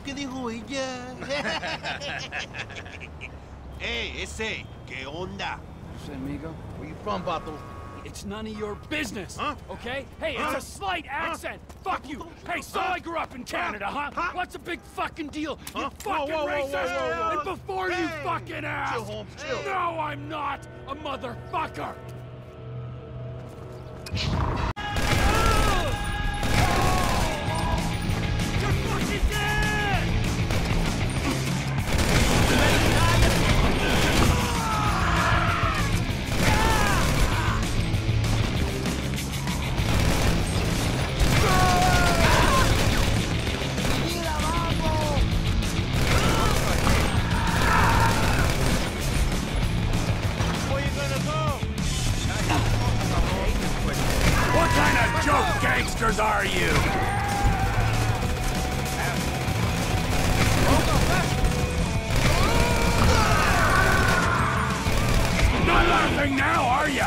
lo que dijo ella. Hey, ese, ¿qué onda? Say, amigo, where you from, Bato? It's none of your business, huh? Okay? Hey, it's a slight accent. Fuck you. Hey, so I grew up in Canada, huh? What's a big fucking deal? You fucking racist. And before you fucking ask, chill, Holmes, chill. No, I'm not a motherfucker. Are you? Not laughing now, are you?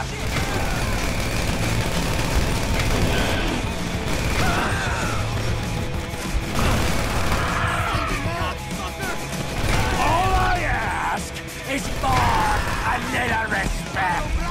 All I ask is for a little respect.